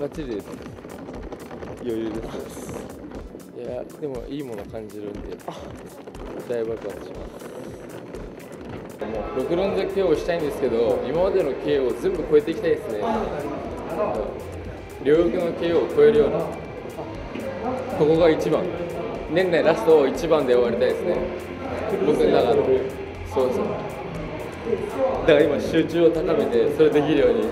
バッチリです。余裕です。いやでもいいもの感じるんで大爆発します。6連続 KO をしたいんですけど、今までの KO を全部超えていきたいですね。両翼の KO を超えるような、ここが一番、年内ラストを一番で終わりたいですね、僕の中の。そうそう、だから今集中を高めてそれできるように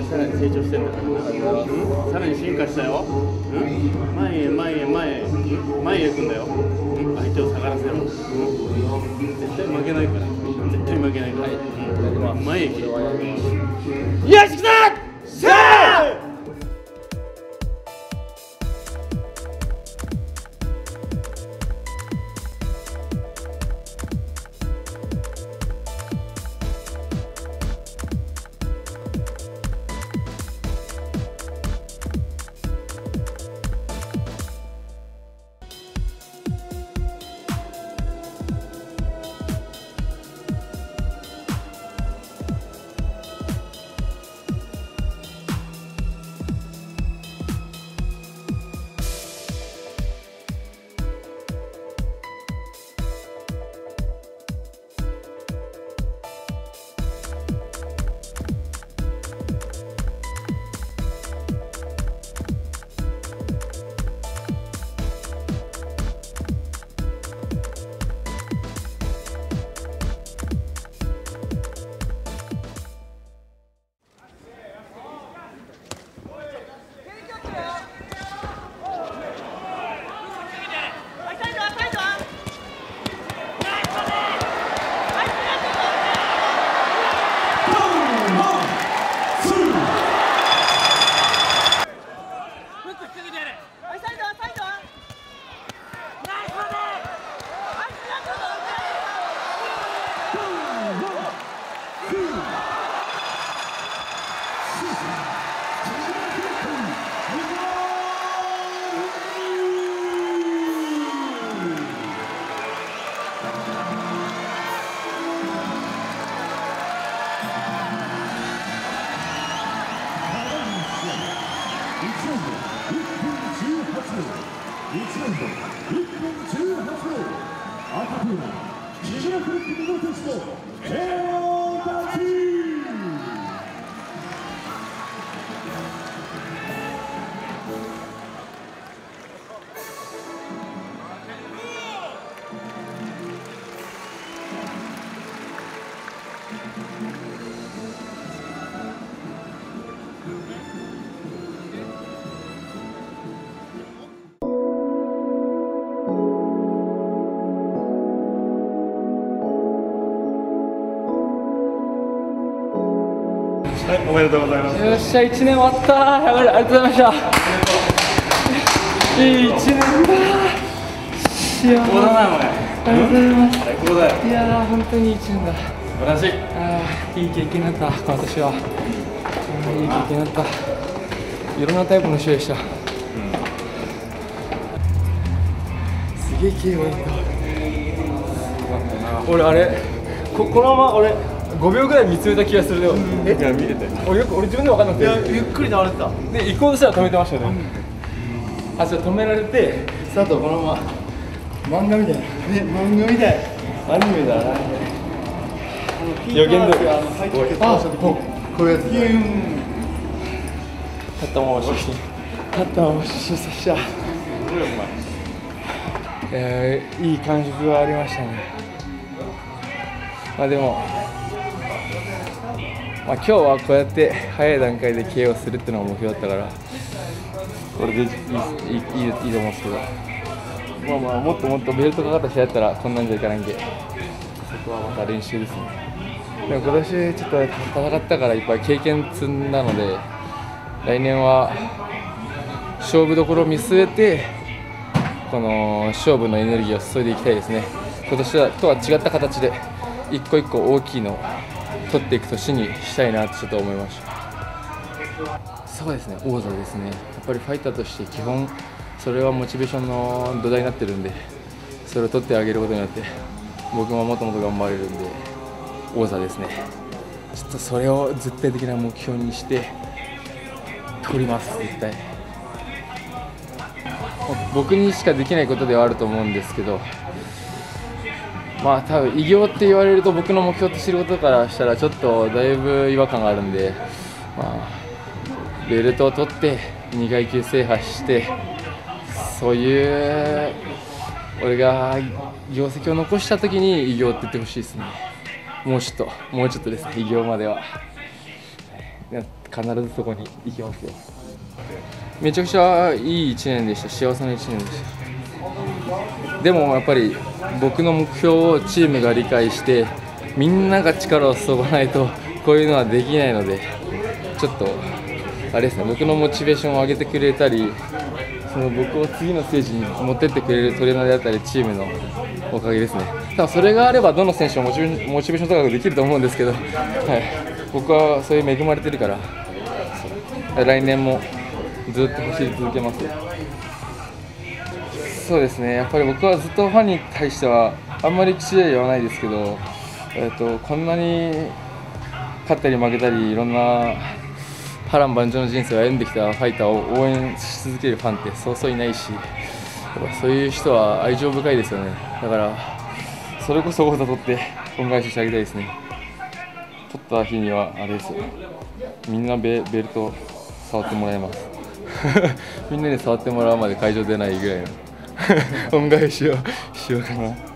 さらに成長してるんだから、さらに進化したよ、前へ前へ前へ前へ行くんだよ、相手を下がらせろ、絶対負けないから、絶対負けないから、前へ行け、よし来た！はい、おめでとうございます。よっしゃ、1年終わったー。やばい、ありがとうございました。いい1年だー。ここだな、これ。ありがとうございます。最高だよ。いやー、本当に1年だ。素晴らしい。ああ、いい経験だった、今年は。いい経験だった。いろんなタイプの試合でした。すげえ気分いいんだ。俺、あれ、このまま俺5秒ぐらい見つめた気がするよ。え、いや見れて。俺よく自分で分かんなくて。いやゆっくり流れてた。で行こうとしたら止めてましたよね。あ、じゃ止められて、佐藤このまま漫画みたいな。ね、漫画みたい。アニメだな。予言通り。あ、こういうやつ。立ったまま出身。立ったまま出身した。いい感触がありましたね。まあでも。まあ今日はこうやって早い段階で KO するっていうのが目標だったからこれでいいと思うんですけど、まあまあもっともっとベルトかかった試合だったらこんなんじゃいかないんで、そこはまた練習ですね。でも今年ちょっと戦ったからいっぱい経験積んだので、来年は勝負どころを見据えてこの勝負のエネルギーを注いでいきたいですね。今年はとは違った形で一個一個大きいのを取っていく年にしたいなってちょっと思いました。そうですね、王座ですね。やっぱりファイターとして基本それはモチベーションの土台になってるんで、それを取ってあげることによって僕ももっともっと頑張れるんで、王座ですね。ちょっとそれを絶対的な目標にして取ります。絶対僕にしかできないことではあると思うんですけど、まあ多分偉業って言われると僕の目標としてることからしたらちょっとだいぶ違和感があるんで、まあ、ベルトを取って2階級制覇して、そういう俺が業績を残したときに偉業って言ってほしいですね。もうちょっとですね、偉業までは。必ずそこに行きますよ。めちゃくちゃいい1年でした。幸せな1年でした。でもやっぱり僕の目標をチームが理解して、みんなが力を注がないとこういうのはできないので、ちょっとあれですね、僕のモチベーションを上げてくれたり、その僕を次のステージに持ってってくれるトレーナーであったりチームのおかげですね。多分それがあればどの選手もモチベーション高くできると思うんですけど、はい、僕はそういう恵まれてるから来年もずっと走り続けます。そうですね、やっぱり僕はずっとファンに対してはあんまり口で言わないですけど、こんなに勝ったり負けたりいろんな波乱万丈の人生を歩んできたファイターを応援し続けるファンってそうそういないし、そういう人は愛情深いですよね。だからそれこそ王座取って恩返ししてあげたいですね。取った日にはあれですよ、みんなベルト触ってもらいますみんなで触ってもらうまで会場出ないぐらいの恩返しをしようかな。